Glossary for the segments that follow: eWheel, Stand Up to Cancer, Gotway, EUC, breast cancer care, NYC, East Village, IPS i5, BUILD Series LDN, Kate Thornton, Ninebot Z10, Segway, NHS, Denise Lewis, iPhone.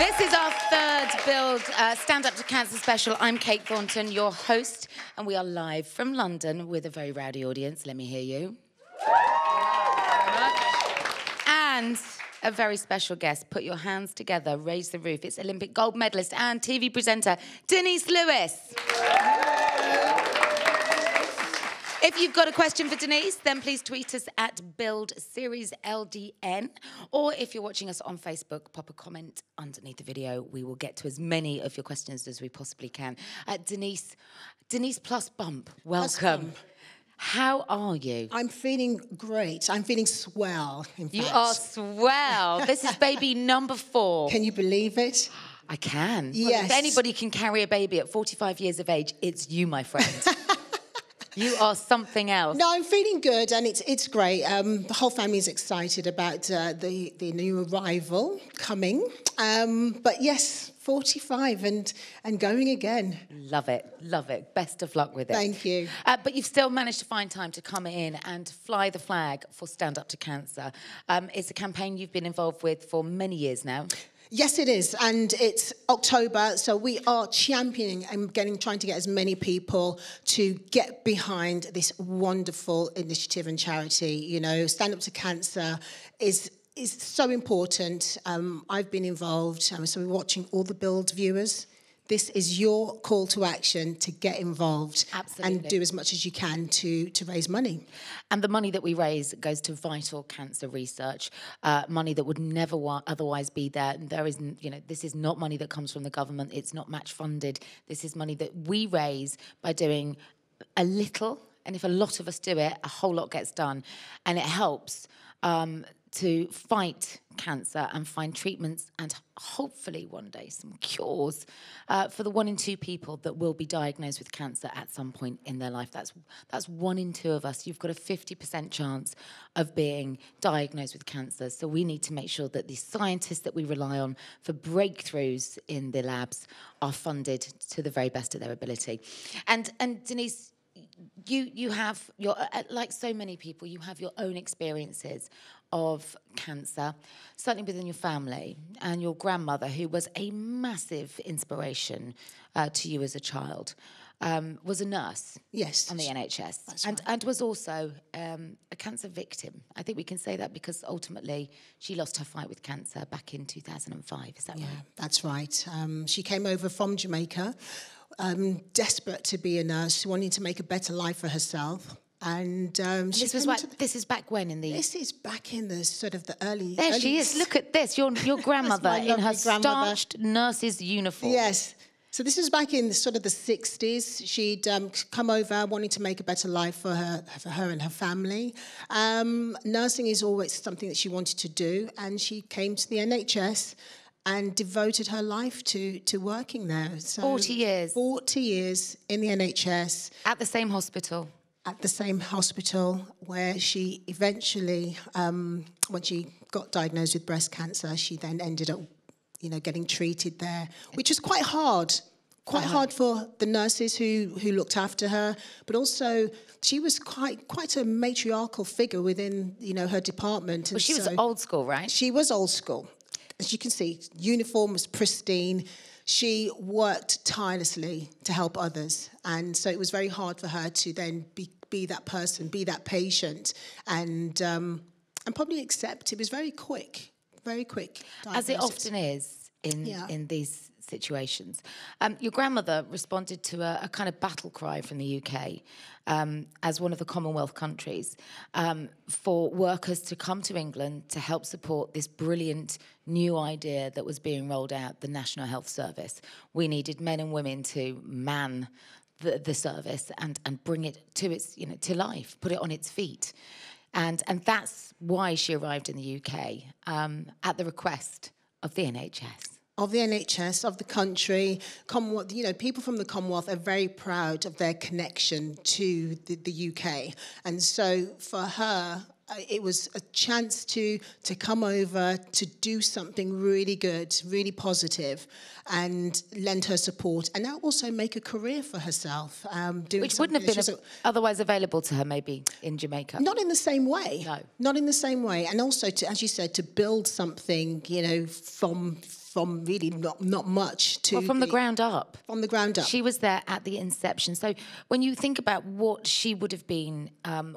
This is our third BUILD Stand Up to Cancer special. I'm Kate Thornton, your host, and we are live from London with a very rowdy audience. Let me hear you. And a very special guest. Put your hands together, raise the roof. It's Olympic gold medalist and TV presenter, Denise Lewis. If you've got a question for Denise, then please tweet us at BUILD Series LDN. Or if you're watching us on Facebook, pop a comment underneath the video. We will get to as many of your questions as we possibly can. Denise Plus Bump, welcome. How are you? I'm feeling great. I'm feeling swell, in fact. You are swell. This is baby number 4. Can you believe it? I can. Yes. If anybody can carry a baby at 45 years of age, it's you, my friend. You are something else. No, I'm feeling good, and it's great. The whole family is excited about the new arrival coming. But yes, 45 and going again. Love it, love it. Best of luck with it. Thank you. But you've still managed to find time to come in and fly the flag for Stand Up to Cancer. It's a campaign you've been involved with for many years now. Yes, it is, and it's October, so we are championing and trying to get as many people to get behind this wonderful initiative and charity. You know, Stand Up to Cancer is so important. I've been involved, so we're watching all the BUILD viewers. This is your call to action to get involved. Absolutely. And do as much as you can to raise money. And the money that we raise goes to vital cancer research, money that would never otherwise be there. And there isn't, you know, this is not money that comes from the government. It's not match funded. This is money that we raise by doing a little, and if a lot of us do it, a whole lot gets done, and it helps to fight cancer and find treatments and hopefully one day some cures for the 1 in 2 people that will be diagnosed with cancer at some point in their life. That's 1 in 2 of us. You've got a 50% chance of being diagnosed with cancer. So we need to make sure that the scientists that we rely on for breakthroughs in the labs are funded to the very best of their ability. And Denise, you have your, like so many people, you have your own experiences of cancer, certainly within your family and your grandmother, who was a massive inspiration to you as a child, was a nurse. Yes, on the NHS. That's right. And was also a cancer victim. I think we can say that because ultimately she lost her fight with cancer back in 2005. Is that right? Yeah, that's right. She came over from Jamaica, desperate to be a nurse, wanting to make a better life for herself. And this is back when in the... This is back in the sort of the early... There she is. Look at this. Your grandmother in her starched nurse's uniform. Yes. So this was back in the, sort of the 60s. She'd come over wanting to make a better life for her and her family. Nursing is always something that she wanted to do, and she came to the NHS and devoted her life to working there. So 40 years. 40 years in the NHS. At the same hospital. At the same hospital where she eventually, when she got diagnosed with breast cancer, she then ended up, you know, getting treated there, which was quite hard. Quite hard for the nurses who looked after her, but also she was quite a matriarchal figure within, you know, her department. Well, she was old school, right? She was old school. As you can see, uniform was pristine. She worked tirelessly to help others, and so it was very hard for her to then be that person, be that patient, and probably accept. It was very quick diagnosis. As it often is in these situations. Your grandmother responded to a kind of battle cry from the UK as one of the Commonwealth countries for workers to come to England to help support this brilliant new idea that was being rolled out, the National Health Service. We needed men and women to man the service and bring it to its, you know, to life, put it on its feet. And that's why she arrived in the UK, at the request of the NHS. Of the NHS, of the country, Commonwealth. You know, people from the Commonwealth are very proud of their connection to the UK, and so for her, it was a chance to come over to do something really good, really positive, and lend her support, and now also make a career for herself. Which wouldn't have been otherwise available to her, maybe, in Jamaica. Not in the same way. No. Not in the same way. And also, as you said, to build something, you know, from from really not much to... Well, from the ground up. From the ground up. She was there at the inception. So when you think about what she would have been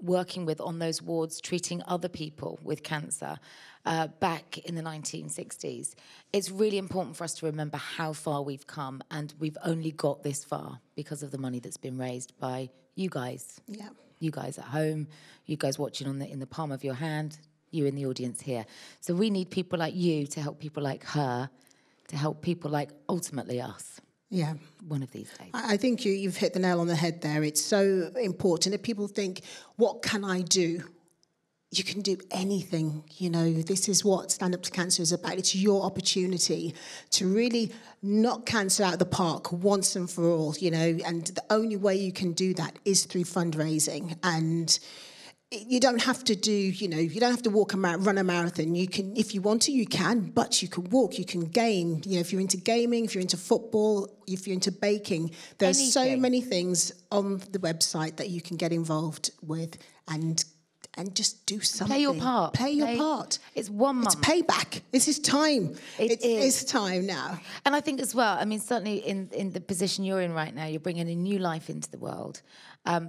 working with on those wards, treating other people with cancer back in the 1960s, it's really important for us to remember how far we've come, and we've only got this far because of the money that's been raised by you guys. Yeah. You guys at home, you guys watching on the, in the palm of your hand, you in the audience here. So we need people like you to help people like her, to help people like ultimately us. Yeah. One of these days. I think you've hit the nail on the head there. It's so important that people think, what can I do? You can do anything, you know. This is what Stand Up to Cancer is about. It's your opportunity to really knock cancer out of the park once and for all, you know. And the only way you can do that is through fundraising. And you don't have to do, you know, you don't have to walk a run a marathon. You can, if you want to, you can, but you can walk, you can game. You know, if you're into gaming, if you're into football, if you're into baking, there's anything. So many things on the website that you can get involved with and just do something. Play your part. Play your part. It's 1 month. It's payback. This is time. It is time now. And I think as well, I mean, certainly in the position you're in right now, you're bringing a new life into the world.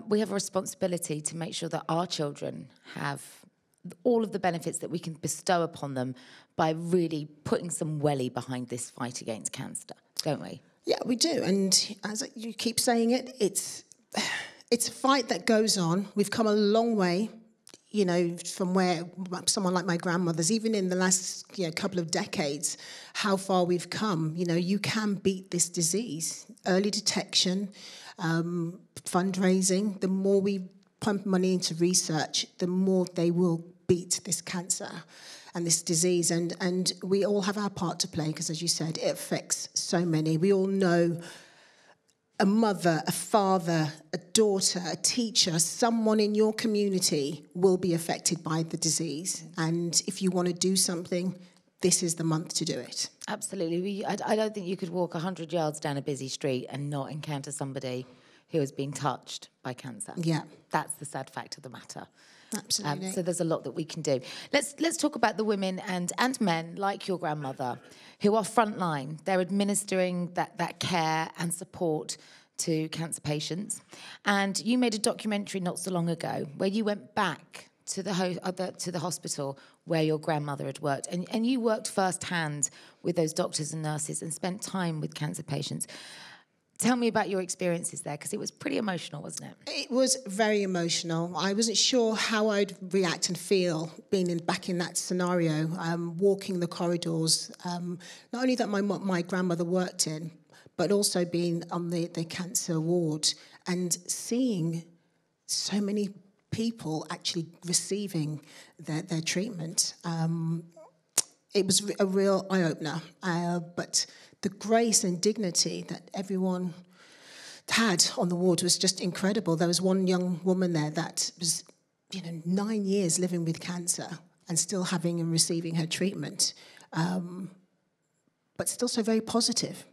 We have a responsibility to make sure that our children have all of the benefits that we can bestow upon them by really putting some welly behind this fight against cancer, don't we? Yeah, we do. And as you keep saying it, it's a fight that goes on. We've come a long way, you know, from where someone like my grandmother's, even in the last couple of decades, how far we've come. You know, you can beat this disease. Early detection, fundraising, the more we pump money into research, the more they will beat this cancer and this disease. And we all have our part to play because, as you said, it affects so many. We all know a mother, a father, a daughter, a teacher, someone in your community will be affected by the disease. And if you want to do something, this is the month to do it. Absolutely. I don't think you could walk 100 yards down a busy street and not encounter somebody who has been touched by cancer. Yeah. That's the sad fact of the matter. Absolutely. So there's a lot that we can do. Let's talk about the women and men like your grandmother who are frontline. They're administering that care and support to cancer patients. And you made a documentary not so long ago where you went back to the hospital where your grandmother had worked, and you worked firsthand with those doctors and nurses and spent time with cancer patients. Tell me about your experiences there, because it was pretty emotional, wasn't it? It was very emotional. I wasn't sure how I'd react and feel being back in that scenario, walking the corridors, not only that my grandmother worked in, but also being on the cancer ward and seeing so many people actually receiving their treatment. It was a real eye-opener, but the grace and dignity that everyone had on the ward was just incredible. There was one young woman there that was, 9 years living with cancer and still having and receiving her treatment, but still so very positive.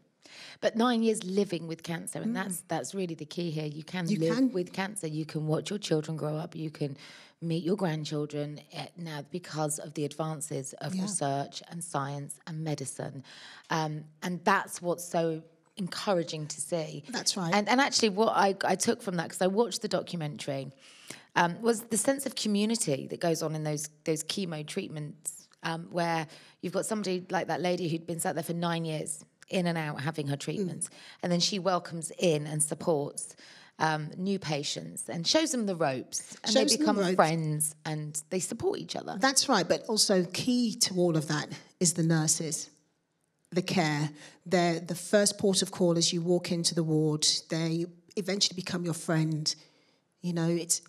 But 9 years living with cancer, and that's really the key here. You can live with cancer. You can watch your children grow up. You can meet your grandchildren now because of the advances of research and science and medicine. And that's what's so encouraging to see. That's right. And actually what I took from that, because I watched the documentary, was the sense of community that goes on in those chemo treatments where you've got somebody like that lady who'd been sat there for 9 years in and out having her treatments, and then she welcomes in and supports new patients and shows them the ropes, and they become friends and they support each other. That's right. But also key to all of that is the nurses, the care. They're the first port of call as you walk into the ward. They eventually become your friend. You know, it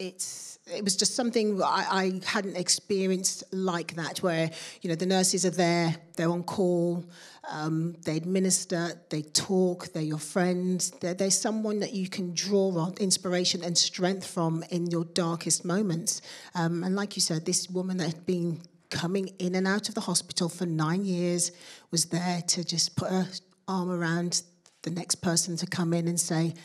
was just something I hadn't experienced like that, where, the nurses are there, they're on call, they administer, they talk, they're your friend. They're someone that you can draw on inspiration and strength from in your darkest moments. And like you said, this woman that had been coming in and out of the hospital for 9 years was there to just put her arm around the next person to come in and say,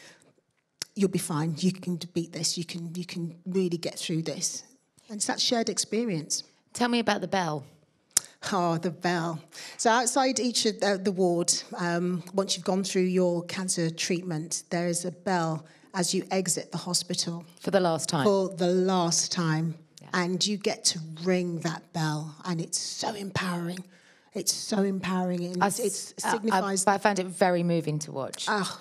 "You'll be fine, you can beat this, you can really get through this." And it's that shared experience. Tell me about the bell. Oh, the bell. So outside each of the ward, once you've gone through your cancer treatment, there is a bell as you exit the hospital. For the last time. For the last time. Yeah. And you get to ring that bell, and it's so empowering. It's so empowering. And it signifies... I found it very moving to watch. Oh,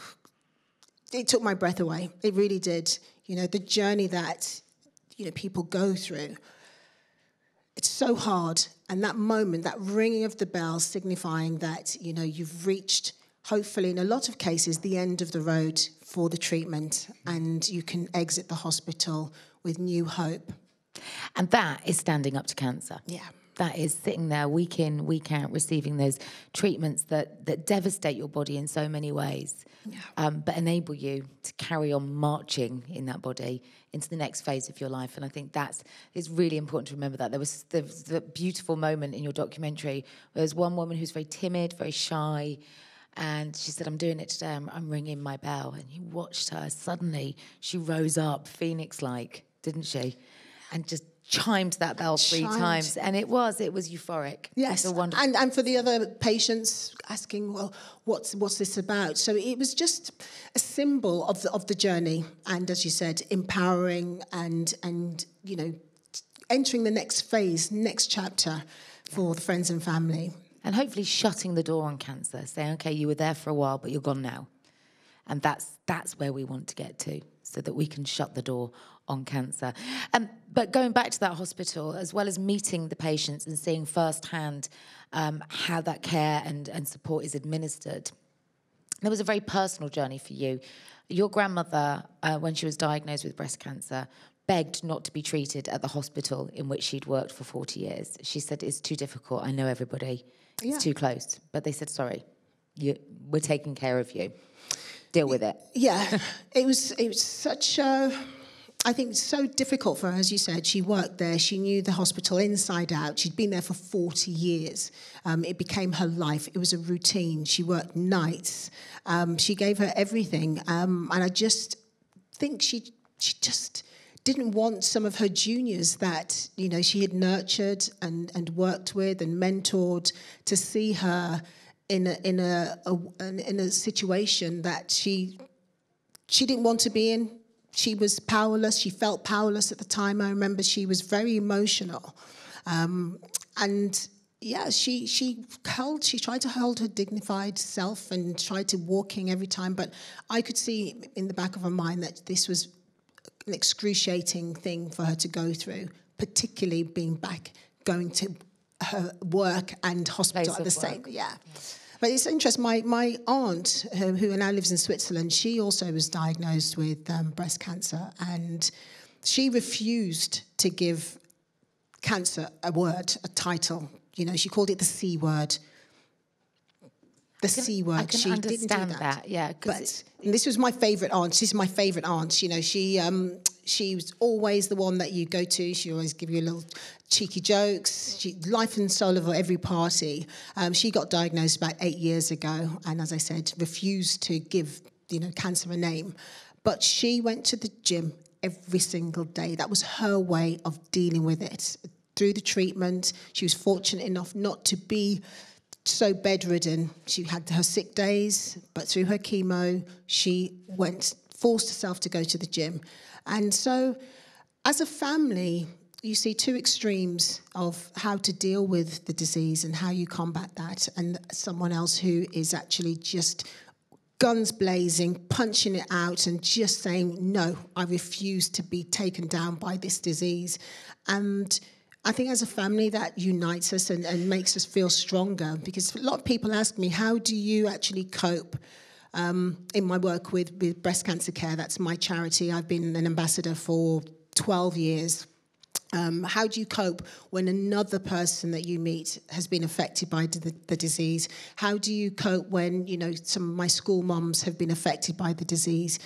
it took my breath away. It really did. You know, the journey that, you know, people go through, it's so hard. And that moment, that ringing of the bell signifying that, you know, you've reached, hopefully in a lot of cases, the end of the road for the treatment, and you can exit the hospital with new hope. And that is standing up to cancer. Yeah. That is sitting there week in, week out, receiving those treatments that devastate your body in so many ways, yeah. But enable you to carry on marching in that body into the next phase of your life. And I think it's really important to remember that. There was the beautiful moment in your documentary where there's one woman who's very timid, very shy, and she said, I'm doing it today, I'm ringing my bell. And you watched her. Suddenly she rose up, phoenix-like, didn't she? And just chimed that bell three times, and it was euphoric. Yes, it was wonderful. And for the other patients asking, well, what's this about? So it was just a symbol of the journey, and as you said, empowering and you know, entering the next phase, next chapter for the friends and family, and hopefully shutting the door on cancer, saying, okay, you were there for a while, but you're gone now, and that's where we want to get to, so that we can shut the door on cancer. But going back to that hospital, as well as meeting the patients and seeing firsthand how that care and support is administered, there was a very personal journey for you. Your grandmother, when she was diagnosed with breast cancer, begged not to be treated at the hospital in which she'd worked for 40 years. She said, it's too difficult, I know everybody, it's too close. But they said, sorry, we're taking care of you. Deal with it. Yeah, it was such a... I think it's so difficult for her, as you said. She worked there. She knew the hospital inside out. She'd been there for 40 years. It became her life. It was a routine. She worked nights. She gave her everything. And I just think she just didn't want some of her juniors that, you know, she had nurtured and worked with and mentored to see her in a situation that she didn't want to be in. She was powerless. She felt powerless at the time. I remember she was very emotional, and yeah, she tried to hold her dignified self and tried to walking every time. But I could see in the back of her mind that this was an excruciating thing for her to go through, particularly being back going to her work and hospital at the same. Yeah. But it's interesting, my aunt, who now lives in Switzerland, she also was diagnosed with breast cancer, and she refused to give cancer a word, a title. You know, she called it the C word. The C word. She didn't do that. Yeah, but this was my favourite aunt. She's my favourite aunt. You know, she was always the one that you go to. She always give you little cheeky jokes. She, life and soul of every party. She got diagnosed about 8 years ago, and as I said, refused to give, you know, cancer a name. But she went to the gym every single day. That was her way of dealing with it. Through the treatment, she was fortunate enough not to be so bedridden. She had her sick days, but through her chemo, she forced herself to go to the gym. And so, as a family, you see two extremes of how to deal with the disease and how you combat that, and someone else who is actually just guns blazing, punching it out and just saying, no, I refuse to be taken down by this disease. And I think as a family, that unites us and makes us feel stronger, because a lot of people ask me, how do you actually cope? In my work with breast cancer care, that's my charity. I've been an ambassador for 12 years. How do you cope when another person that you meet has been affected by the disease? How do you cope when, you know, some of my school moms have been affected by the disease?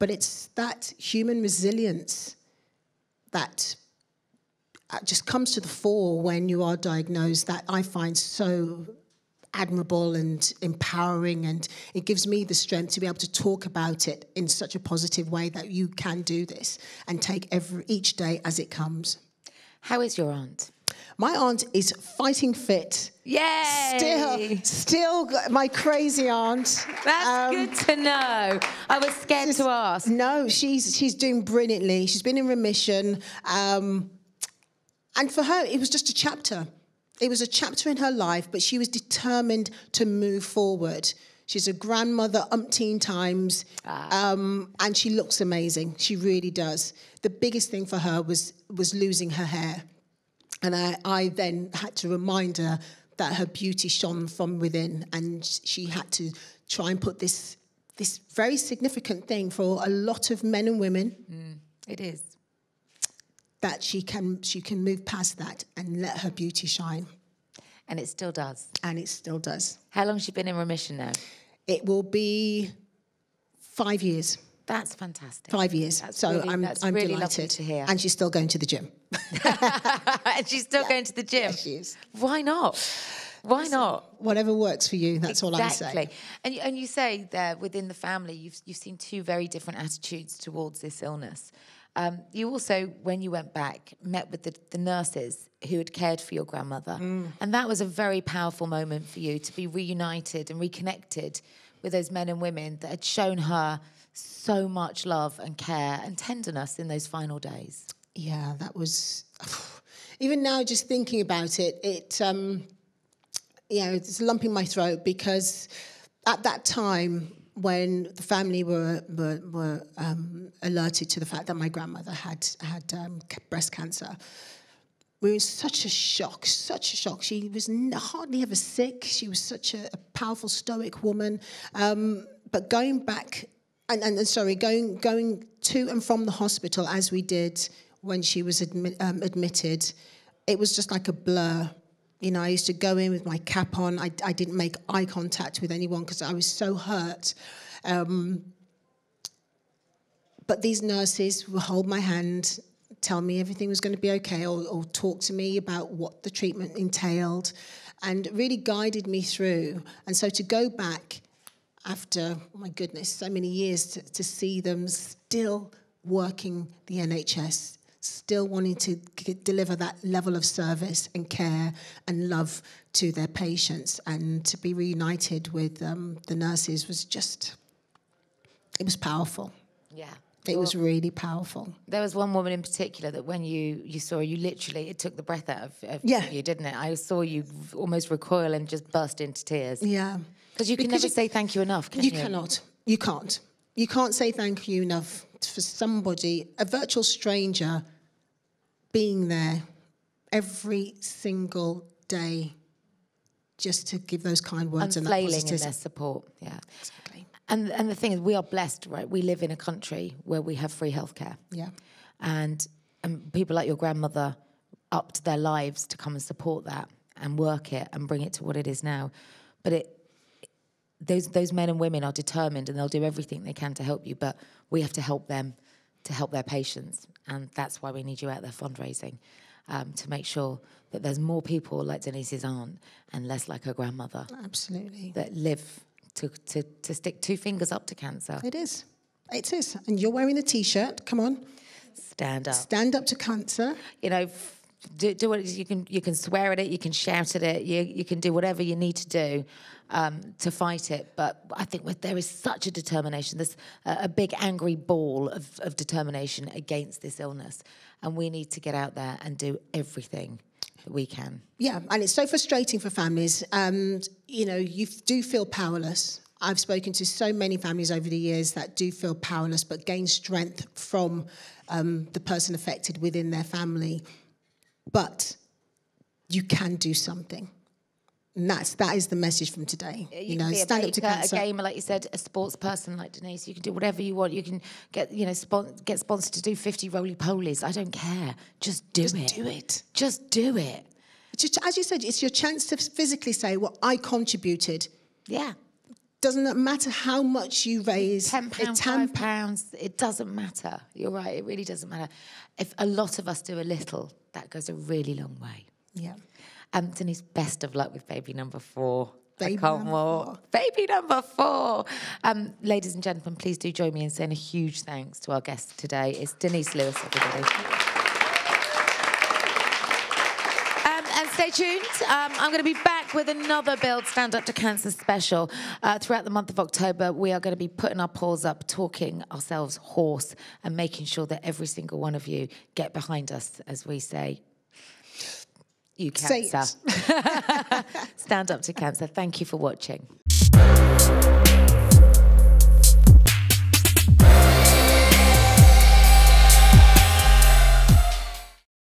But it's that human resilience that just comes to the fore when you are diagnosed that I find so admirable and empowering, and it gives me the strength to be able to talk about it in such a positive way that you can do this and take each day as it comes. How is your aunt? My aunt is fighting fit. Yay! Still my crazy aunt. That's good to know. I was scared to ask. No, she's doing brilliantly. She's been in remission. And for her, it was just a chapter. It was a chapter in her life, but she was determined to move forward. She's a grandmother umpteen times, and she looks amazing. She really does. The biggest thing for her was losing her hair. And I then had to remind her that her beauty shone from within, and she had to try and put this very significant thing for a lot of men and women. Mm, it is. That she can move past that and let her beauty shine. And it still does. And it still does. How long has she been in remission now? It will be 5 years. That's fantastic. 5 years. That's I'm really delighted to hear. And she's still going to the gym. And she's still going to the gym. Yeah, she is. Why not? Why not? Whatever works for you. That's all I say. Exactly. And you say there within the family, you've seen two very different attitudes towards this illness. You also, when you went back, met with the nurses who had cared for your grandmother. Mm. And that was a very powerful moment for you to be reunited and reconnected with those men and women that had shown her so much love and care and tenderness in those final days. Yeah, that was... Even now, just thinking about it, it's a lump in my throat, because at that time... when the family were alerted to the fact that my grandmother had breast cancer, we were in such a shock, She was hardly ever sick. She was such a powerful, stoic woman. But going back, going to and from the hospital as we did when she was admitted, it was just like a blur. You know, I used to go in with my cap on. I didn't make eye contact with anyone because I was so hurt. But these nurses would hold my hand, tell me everything was going to be okay, or talk to me about what the treatment entailed, and really guided me through. And so to go back after, oh my goodness, so many years to see them still working the NHS, still wanting to deliver that level of service and care and love to their patients, and to be reunited with the nurses was just, it was powerful. Yeah. It was really powerful. There was one woman in particular that when you saw, you literally, it took the breath out of you, didn't it? I saw you almost recoil and just burst into tears. Yeah. Because you can never say thank you enough, can you? You cannot. You can't. You can't say thank you enough for somebody, a virtual stranger, being there every single day just to give those kind words and that positive... in their support, yeah. Exactly. And the thing is, we are blessed, right? We live in a country where we have free healthcare. Yeah. And people like your grandmother upped their lives to come and support that and work it and bring it to what it is now. But those men and women are determined, and they'll do everything they can to help you, but we have to help them to help their patients, and that's why we need you out there fundraising, to make sure that there's more people like Denise's aunt and less like her grandmother. Absolutely. That live to stick two fingers up to cancer. It is. It is. And you're wearing a T-shirt. Come on. Stand up. Stand up to cancer. You know... Do what you can swear at it, you can shout at it, you can do whatever you need to do to fight it. But I think there is such a determination. There's a big angry ball of determination against this illness, and we need to get out there and do everything that we can. Yeah, and it's so frustrating for families. You know, you do feel powerless. I've spoken to so many families over the years that do feel powerless, but gain strength from the person affected within their family. But you can do something. And that is the message from today. You know, stand up to cancer. A gamer, like you said, a sports person like Denise, you can do whatever you want. You can get sponsored to do 50 roly-polies. I don't care. Just do it. Just do it. Just do it. As you said, it's your chance to physically say, well, I contributed. Yeah. Doesn't matter how much you raise. £10, £5, it doesn't matter. You're right, it really doesn't matter. If a lot of us do a little, that goes a really long way. Yeah. Denise, best of luck with baby number 4. Baby number 4. Ladies and gentlemen, please do join me in saying a huge thanks to our guest today. It's Denise Lewis, everybody. Stay tuned. I'm going to be back with another BUILD Stand Up to Cancer special. Throughout the month of October, we are going to be putting our polls up, talking ourselves hoarse and making sure that every single one of you get behind us as we say, you cancer. Stand up to cancer. Thank you for watching.